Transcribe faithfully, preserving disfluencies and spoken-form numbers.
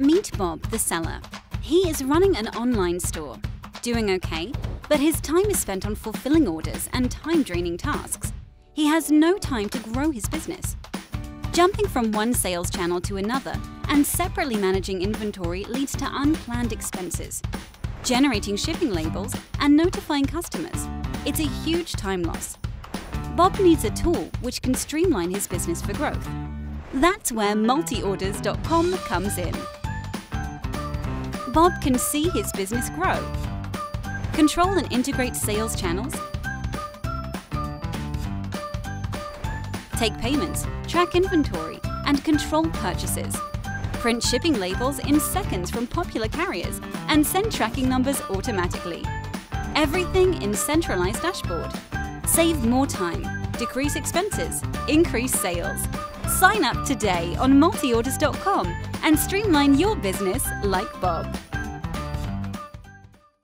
Meet Bob, the seller. He is running an online store, doing okay, but his time is spent on fulfilling orders and time-draining tasks. He has no time to grow his business. Jumping from one sales channel to another and separately managing inventory leads to unplanned expenses. Generating shipping labels and notifying customers. It's a huge time loss. Bob needs a tool which can streamline his business for growth. That's where multi orders dot com comes in. Bob can see his business grow, control and integrate sales channels, take payments, track inventory, and control purchases. Print shipping labels in seconds from popular carriers and send tracking numbers automatically. Everything in centralized dashboard. Save more time, decrease expenses, increase sales. Sign up today on multi orders dot com and streamline your business like Bob.